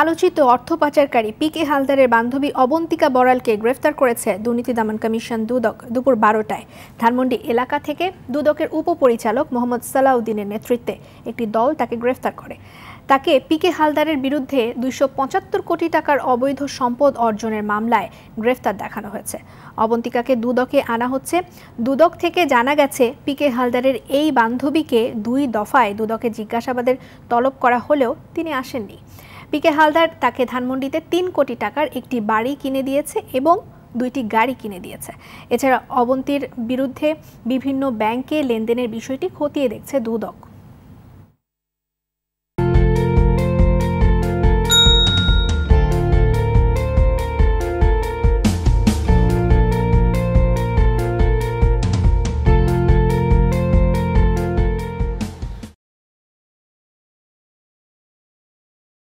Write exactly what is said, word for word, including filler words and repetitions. आलोचित अर्थ पाचारकारी P के हालदार बान्धवी अवंतिका बराल के ग्रेफ्तार करेছে दुर्नीति दमन commission दुदक दोपुर बारोटाय धानमंडी एलाका थेके दुदकेर उपपरिचालक मोहम्मद सलाउद्दीन नेतृत्वे एक दल ताके ग्रेफ्तार करे। ताके पी के हालदार बिरुद्धे दुइशो पचात्तर कोटी टाकार अवैध सम्पद अर्जनेर मामलाय ग्रेफ्तार देखानो हयेছে। अवंतिकाके दुदके आना हच्छे। दुदक थेके जाना गेছে पी के हालदारेर एई बान्धवीके दुई दफाय दुदके जिज्ञासाबादेर तलब करा हलेओ तिनि आसेननि। पी के हालदार ताके धानमंडीते तीन कोटी टाकार एकटी बाड़ी किने दियेছে एबं दुईटी गाड़ी किने दियेছে। एछाड़ा अवंतिर बिरुद्धे विभिन्न बैंके लेनदेनेर विषयटी खतिये देखছে दुदक।